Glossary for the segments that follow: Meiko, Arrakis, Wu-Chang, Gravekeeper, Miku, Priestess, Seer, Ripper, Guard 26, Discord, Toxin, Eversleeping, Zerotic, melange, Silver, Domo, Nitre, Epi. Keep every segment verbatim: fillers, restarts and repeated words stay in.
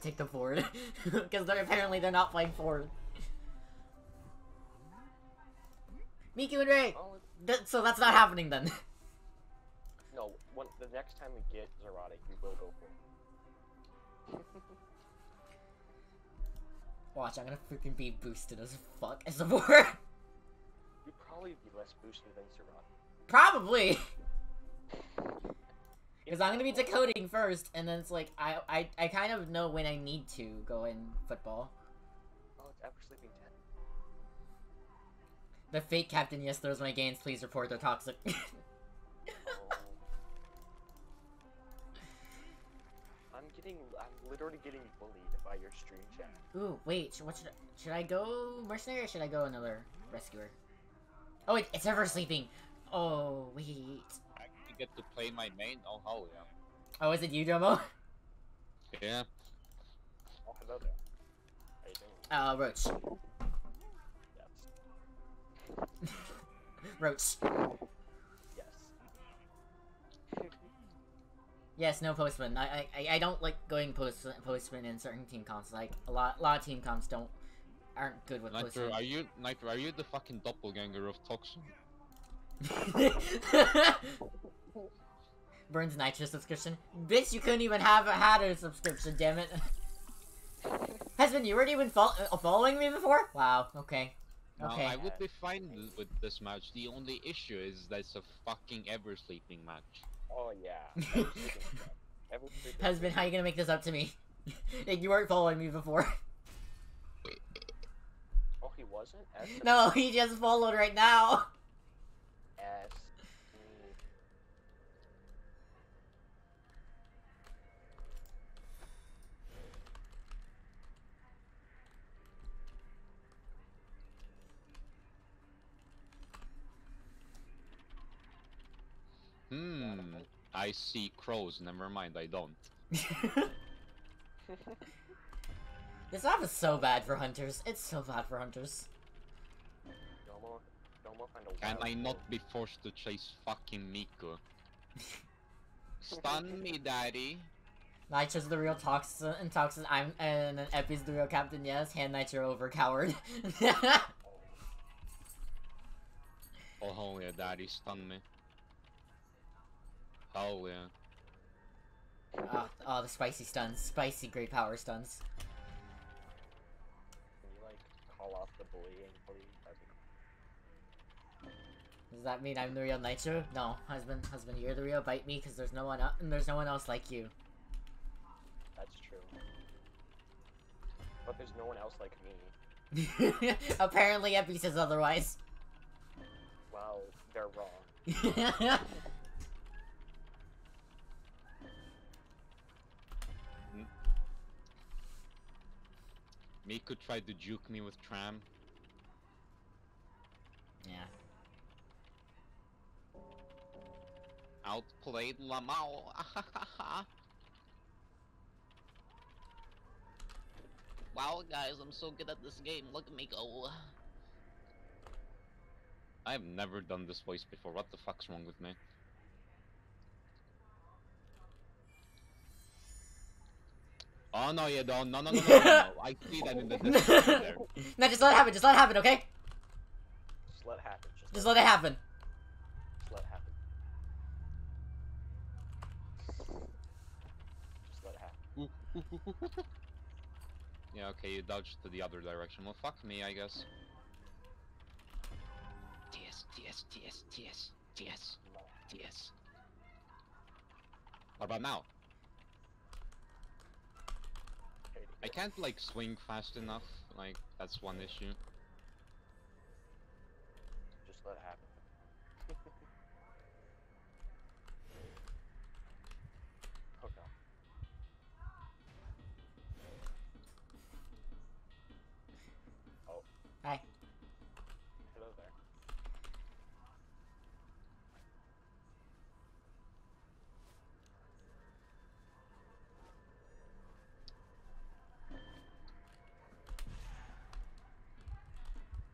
Take the forward. Because they're apparently they're not playing forward. Miku and Ray! Th so that's not happening then. No, when, the next time we get Zerotic, we will go for it. Watch, I'm gonna freaking be boosted as fuck as a board. You'd probably be less boosted than Zerotic. Probably! Because I'm gonna be decoding first, and then it's like, I, I I kind of know when I need to go in football. Oh, it's Eversleeping ten. The fake captain, yes, throws my gains. Please report, they're toxic. Oh. I'm getting, I'm literally getting bullied by your stream chat. Ooh, wait, what should I, should I go mercenary or should I go another rescuer? Oh, wait, it's Eversleeping. Oh, wait. Get to play my main. Oh, hello, yeah. Oh, is it you, Domo? Yeah. Oh, hello there. How you doing? Uh, Roach. Yes. Roach. Yes. Yes, no postman. I, I, I don't like going post postman in certain team comps. Like a lot, a lot of team comps don't aren't good with Nitre, postman. Are you Nitre? Are you the fucking doppelganger of Toxin? Burns Nitre subscription. Bitch, you couldn't even have a had a subscription, damn it. Husband, you weren't even fo uh, following me before? Wow, okay. No, okay. I would be fine with this match. The only issue is that it's a fucking Eversleeping match. Oh, yeah. Eversleeping. Eversleeping. Husband, how are you gonna make this up to me? You weren't following me before. Oh, he wasn't? As no, he just followed right now. Yes. Hmm, I see crows, never mind, I don't. This map is so bad for hunters, it's so bad for hunters. Can I not be forced to chase fucking Meiko? Stun me, daddy. Nitre's the real Toxin, and Toxin, I'm, and then Epi's the real captain, yes. Hand Nitre over, coward. Oh, hell yeah, daddy, stun me. Hell yeah. Oh, oh, the spicy stuns. Spicy great power stuns. Can you, like, call off the bullying, please? Does that mean I'm the real Nitre? No, husband, husband, you're the real bite me because there's no one and there's no one else like you. That's true. But there's no one else like me. Apparently, Epi says otherwise. Well, they're wrong. Meiko tried to juke me with tram. Yeah. Outplayed Lamao. Wow, guys, I'm so good at this game. Look at me go. I've never done this voice before. What the fuck's wrong with me? Oh, no, you don't. No, no, no, no, no, no. I see that in the distance there. No, just let it happen. Just let it happen, okay? Just let it happen. Just, just let, let it happen. happen. Yeah, okay, you dodged to the other direction. Well, fuck me, I guess. T S, T S, T S, T S, T S, T S. What about now? I can't, like, swing fast enough. Like, that's one issue. Just let it happen. Hi. Hello there.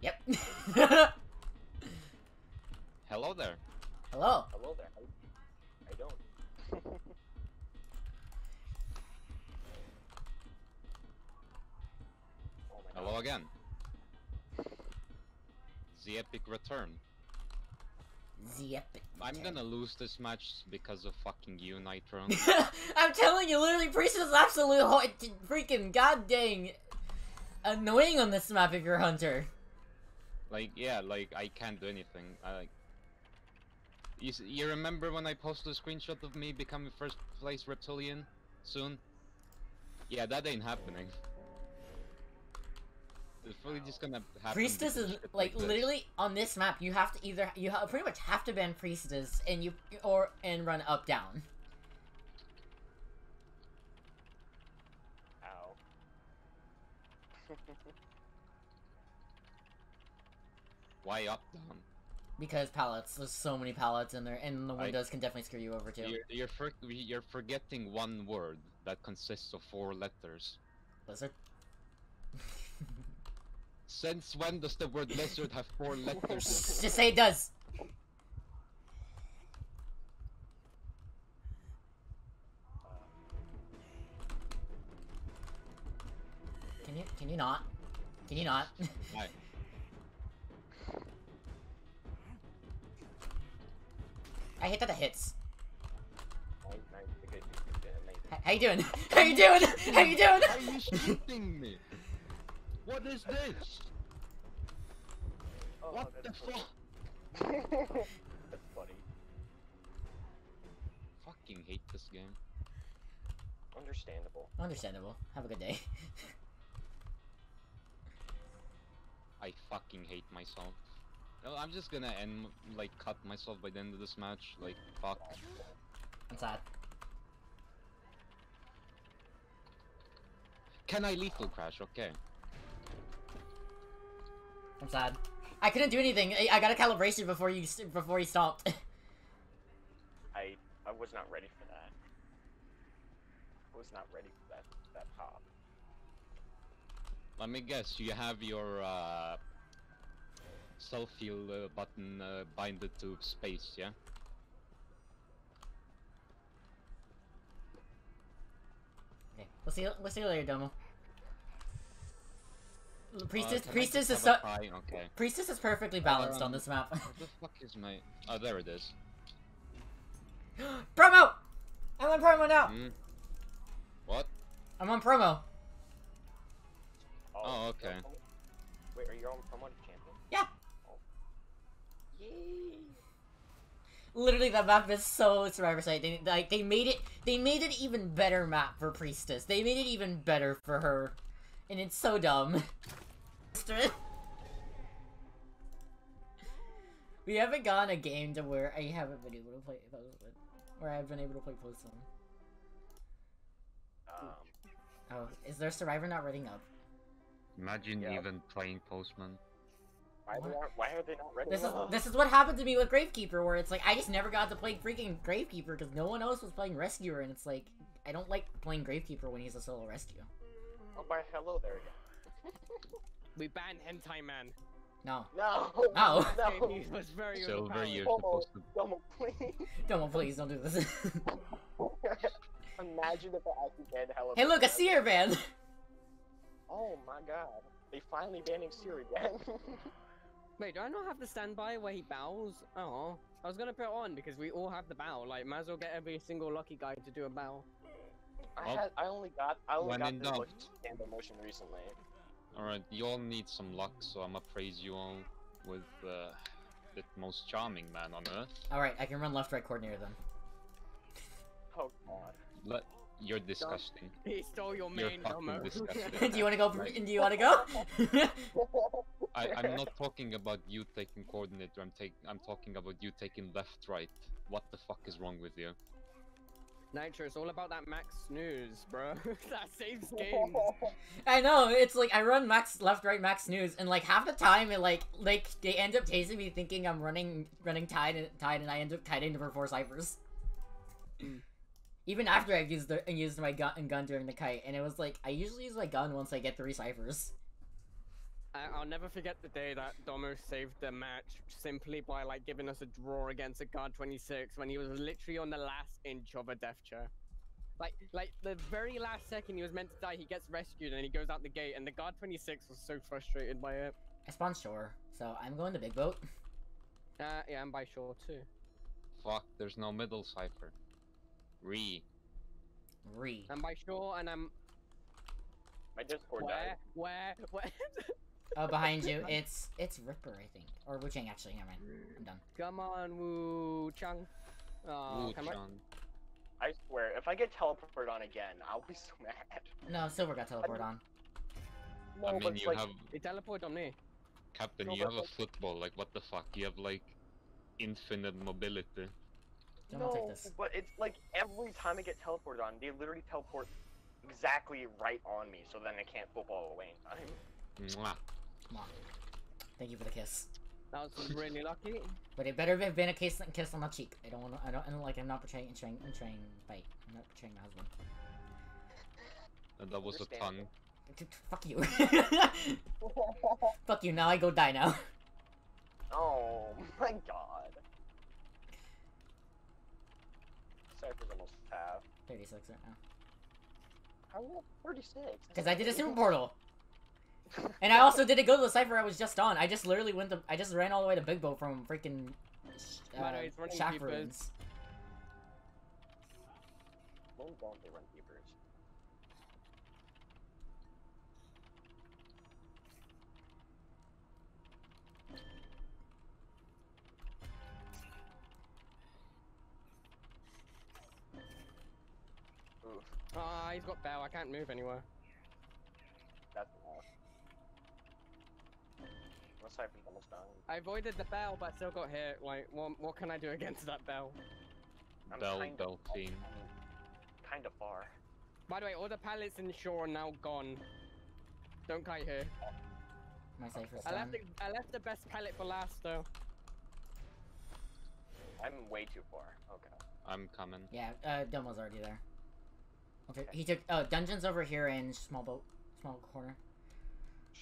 Yep. Hello there. Hello. Hello there. I, I don't. Hello again. The epic return. The epic return. I'm gonna lose this match because of fucking you, Nitre. I'm telling you, literally, Priestess is absolute ho freaking goddamn annoying on this map if you're Hunter. Like, yeah, like, I can't do anything. I, like... You, you remember when I posted a screenshot of me becoming first place reptilian? Soon? Yeah, that ain't happening. It's probably just gonna happen. Priestess is, like, like literally, on this map, you have to either- you ha pretty much have to ban Priestess, and you- or- and run up-down. Ow. Why up-down? Because pallets, there's so many pallets in there, and the windows I, can definitely screw you over too. You're you're, for, you're forgetting one word that consists of four letters. Lizard. Since when does the word lizard have four letters? Just say it does. Can you can you not? Can you not? Why? I hate that that hits. How you doing? How you doing? How you doing? Are you shooting me? What is this? Oh, what the fuck? That's funny. Fucking hate this game. Understandable. Understandable. Have a good day. I fucking hate myself. No, I'm just gonna end, like, cut myself by the end of this match. Like, fuck. I'm sad. Can I lethal crash? Okay. I'm sad. I couldn't do anything. I, I got a calibration before you before he stomped. I I was not ready for that. I was not ready for that that hop. Let me guess. You have your uh. self heal uh, button uh, binded to space, yeah? Okay, we'll see, we'll see you later, Domo. Priestess, uh, Priestess is so- okay. Priestess is perfectly balanced uh, on this map. What the fuck is my- oh, there it is. Promo! I'm on promo now! Mm. What? I'm on promo. Oh, oh okay. On... Wait, are you on promo to champion? Yeah! Yay. Literally, that map is so Survivor Site. They, like, they made it, they made it even better map for Priestess. They made it even better for her, and it's so dumb. We haven't gotten a game to where I haven't been able to play, where I've been able to play close one. Um. Oh, is there Survivor not reading up? Imagine yeah. even playing Postman. Why, they aren't, why are they not ready? This is, this is what happened to me with Gravekeeper, where it's like, I just never got to play freaking Gravekeeper because no one else was playing Rescuer, and it's like, I don't like playing Gravekeeper when he's a solo rescue. Oh, my hello there again. We banned Hentai Man. No. No! No! No. He was very Silver, you're supposed to... Domo, please. Domo, please, don't do this. Imagine if I actually banned hello. Hey, look, a Seer ban! Oh my god. They finally banning Seer again. Wait, do I not have the standby where he bows? Oh, I was gonna put it on because we all have the bow. Like, might as well get every single lucky guy to do a bow. I well, had, I only got, I only got this lucky standby motion recently. All right, you all need some luck, so I'ma praise you all with uh, the most charming man on earth. All right, I can run left, right coordinator then. Oh god. Let you're disgusting. He stole your main number. Do you want to go? For, do you want to go? I, I'm not talking about you taking coordinator. I'm taking. I'm talking about you taking left, right. What the fuck is wrong with you? Nitre, it's all about that max snooze, bro. That saves games. I know. It's like I run max left, right, max snooze, and like half the time, it like like they end up chasing me, thinking I'm running running tied and tied, and I end up tied into four ciphers. Even after I've used the, used my gun, gun during the kite, and it was like, I usually use my gun once I get three ciphers. I, I'll never forget the day that Domo saved the match simply by like giving us a draw against a Guard twenty-six when he was literally on the last inch of a death chair. Like, like the very last second he was meant to die, he gets rescued and he goes out the gate. And the Guard twenty-six was so frustrated by it. I spawned shore, so I'm going to big boat. Uh, yeah, I'm by shore too. Fuck, there's no middle cipher. Re. Re. I'm by shore and I'm. My Discord where, died. Where? Where? Oh, behind you. It's it's Ripper, I think, or Wu-Chang actually. Never mind. I'm done. Come on, Wu-Chang. Oh, Wu-Chang. I swear, if I get teleported on again, I'll be so mad. No, Silver got teleported on. No, I mean, you like, have. It teleported on me. Captain, no, you have like... a football. Like, what the fuck? You have like infinite mobility. Don't no, take this. But it's like every time I get teleported on, they literally teleport exactly right on me, so then I can't football away in time. Mwah. Mwah. Thank you for the kiss. That was really lucky. But it better have been a kiss, kiss on the cheek. I don't want. I don't. I don't like. I'm not betraying. Betraying. Betraying. Bite. I'm not betraying my husband. And that was a tongue. Dude, fuck you. Fuck you. Now I go die now. Oh my god. Cypher's almost half. thirty-six right now. How am I thirty-six? Because I did a super portal. And I also didn't go to the cipher I was just on. I just literally went to- I just ran all the way to Big Boat from freaking uh, shack ruins. Well, won't they run keepers? Ah, oh, he's got bell. I can't move anywhere. That's enough. I avoided the bell, but still got hit. Like, what, what can I do against that bell? I'm bell, kind bell of, team. I'm kind of far. By the way, all the pallets in the shore are now gone. Don't kite here. My cypher's I left, the, I left the best pallet for last, though. I'm way too far. Okay. I'm coming. Yeah, uh, Domo's already there. Okay, he took. Oh, dungeons over here in small boat, small corner.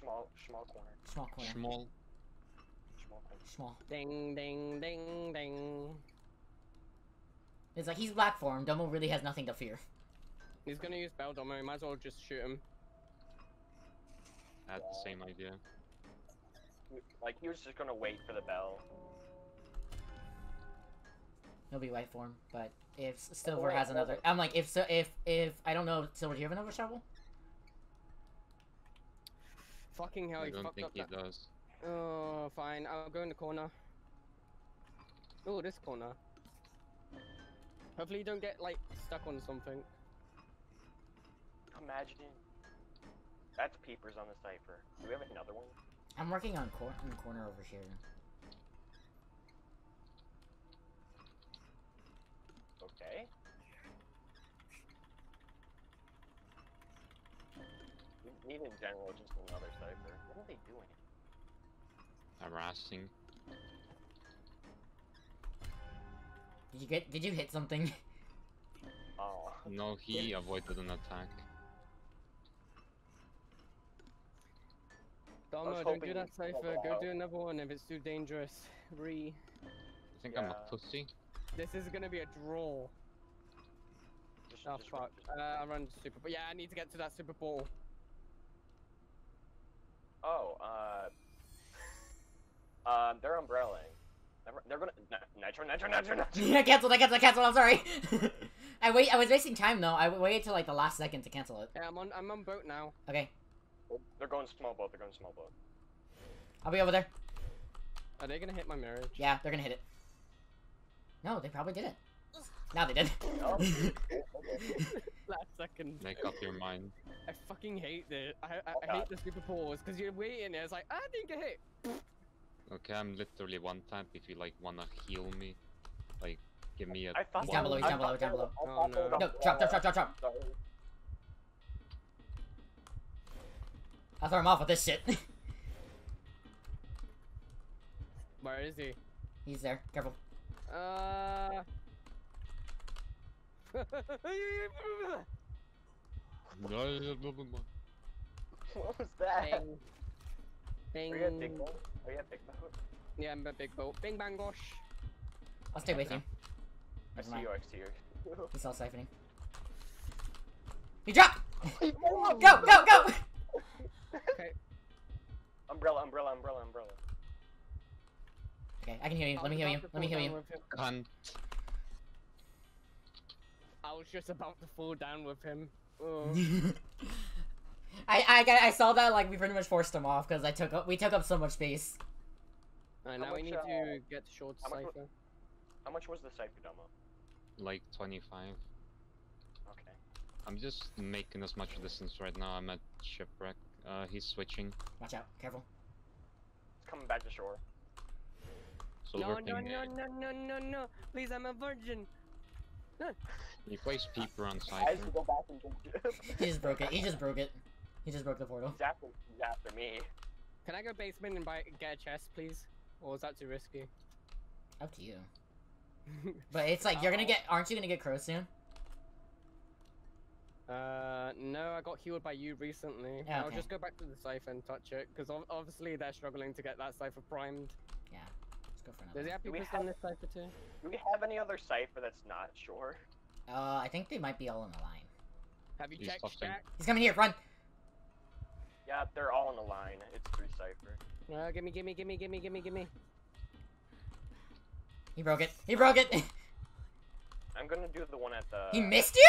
Small, small corner. Small corner. Small. Small corner. Small. Ding, ding, ding, ding. It's like he's black form. Domo really has nothing to fear. He's gonna use Bell Domo. He might as well just shoot him. I had the same idea. Like he was just gonna wait for the bell. He'll be white form, but if Silver has another, I'm like if so if if I don't know Silver, do you have another shovel? Fucking hell, he fucked up. I don't think he does. Oh, fine. I'll go in the corner. Oh, this corner. Hopefully you don't get, like, stuck on something. Imagine. That's peepers on the cipher. Do we have another one? I'm working on, cor on the corner over here. Okay. We need in general just another cipher. What are they doing? Harassing. Did you get? Did you hit something? Oh no, he yeah. avoided an attack. Domo, don't do that cipher. Go do another one if it's too dangerous. Re. I think yeah. I'm a pussy. This is gonna be a draw. Just, oh just fuck! Run, uh, I run super. But yeah, I need to get to that super ball. Oh, uh, um, they're umbrelling. They're, they're gonna Nitro, Nitro, Nitro, Nitro. Yeah, cancelled. I cancelled. I cancelled. I'm sorry. I wait. I was wasting time though. I waited till like the last second to cancel it. Yeah, I'm on. I'm on boat now. Okay. They're going small boat. They're going small boat. I'll be over there. Are they gonna hit my marriage? Yeah, they're gonna hit it. No, they probably didn't. Now they did. No. Last second. Make up your mind. I fucking hate this. I, I, oh, I hate the super pause because you're waiting there. It's like, I didn't get hit. Okay, I'm literally one tap if you like wanna heal me. Like, give me a. I thought down below, he's down below, down below. Oh, no. No, drop, drop, drop, drop, drop. I'll throw him off with this shit. Where is he? He's there. Careful. Uh. What was that? Bing. Are you at Big Boat? Are you at Big Boat? Yeah, I'm at Big Boat. Bing bang gosh. I'll stay with you. I see you, I see you. He's all siphoning. You drop! Go, go, go! Okay. Umbrella, umbrella, umbrella, umbrella. Okay, I can hear you. Let me hear you. Let me hear you. Cunt. I was just about to fall down with him. I, I I saw that, like, we pretty much forced him off because I took up we took up so much space. Alright, now much, we need uh, to get short how cipher. Much, how much was the cipher, Domo? Like twenty-five. Okay. I'm just making as much distance right now. I'm at shipwreck. Uh, he's switching. Watch out! Careful. It's coming back to shore. So no, no, no, no, no, no, no! Please, I'm a virgin. No. He plays peeper on cipher. I just go back and drink it. He just broke it. He just broke it. He just broke the portal. He's after, he's after me. Can I go basement and buy get a chest, please? Or is that too risky? Up to you. But it's like, you're gonna get- aren't you gonna get crow soon? Uh, no, I got healed by you recently. Okay. I'll just go back to the Cypher and touch it, because obviously they're struggling to get that Cypher primed. Yeah, let's go for another. Does he have people do on this Cypher too? Do we have any other Cypher that's not sure? Uh, I think they might be all in the line. Have you He's checked, Jack? He's coming here, run! Yeah, they're all in the line. It's three Cypher. No, gimme, gimme, gimme, gimme, gimme, gimme. He broke it. He broke it. I'm gonna do the one at the. He missed you?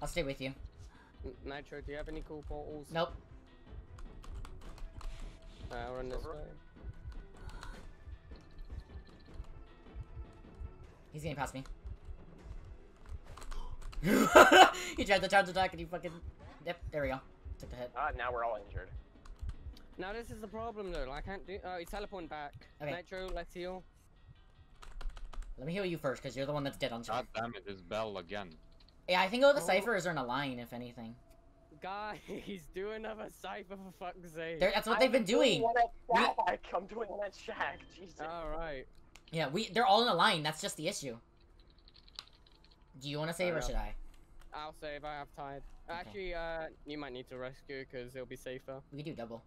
I'll stay with you. Nitre, do you have any cool portals? Nope. Uh, we're on this way. He's gonna pass me. He tried to charge attack and he fucking. Yep, there we go. Took the hit. Ah, uh, now we're all injured. Now this is the problem though, I can't do- oh, he's teleporting back. Okay. Nitre, let's heal. Let me heal you first, because you're the one that's dead on time. God damn it, it's Bell again. Yeah, I think all the oh. ciphers are in a line, if anything. Guys, do another cipher for fuck's sake. They're, that's what I'm they've been doing! doing we, I'm doing that shack, Jesus. Alright. Yeah, we- they're all in a line, that's just the issue. Do you want to save oh, or should I? I'll save, I have time. Okay. Actually, uh, you might need to rescue, because it'll be safer. We can do double.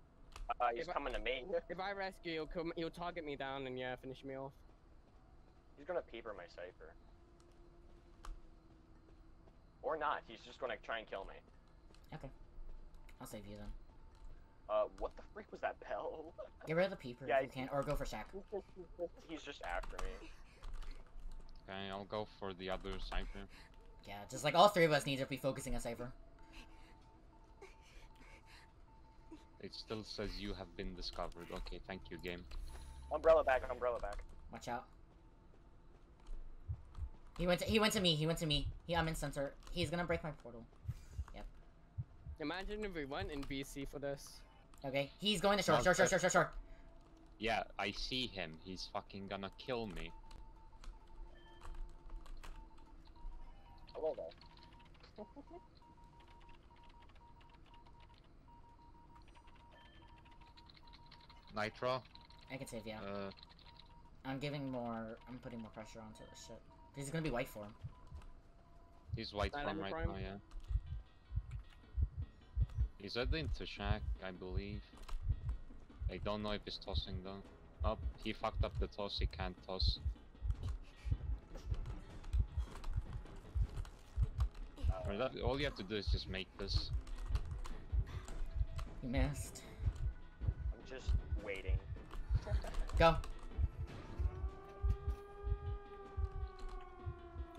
Uh, he's if coming I, to me. If I rescue, he'll come. He'll target me down and yeah, finish me off. He's gonna peeper my cipher, or not. He's just gonna try and kill me. Okay, I'll save you then. Uh, what the freak was that bell? Get rid of the peeper yeah, if you can, or go for sack. He's just after me. Okay, I'll go for the other cipher. Yeah, just like all three of us need to be focusing on cipher. It still says you have been discovered. Okay, thank you, game. Umbrella back, umbrella back. Watch out. He went to, he went to me, he went to me. He, I'm in sensor. He's gonna break my portal. Yep. Imagine if we went in B C for this. Okay, he's going to shore, no, shore, shore, shore, shore, shore. Yeah, I see him. He's fucking gonna kill me. Hello there. Nitro. I can save, yeah. Uh, I'm giving more. I'm putting more pressure onto this shit. This is gonna be white for him. He's white for him right now, yeah. He's heading to shack, I believe. I don't know if he's tossing though. Oh, he fucked up the toss. He can't toss. Uh, that, all you have to do is just make this. He missed. I'm just. Waiting. Go.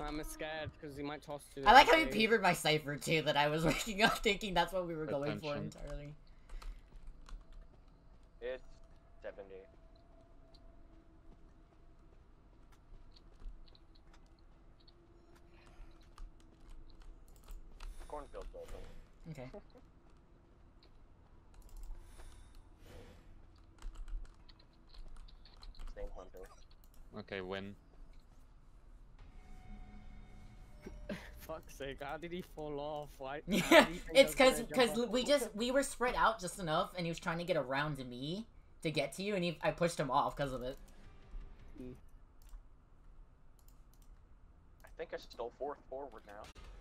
I'm scared because he might toss to. I like how you peepered my cipher too. That I was waking up thinking that's what we were Attention. going for entirely. It's seventy. Cornfield building. Okay. Okay, win. Fuck's sake, how did he fall off? Why? Yeah, it's cause, cause we just, we were spread out just enough and he was trying to get around to me to get to you and he, I pushed him off because of it. I think I stole fourth forward now.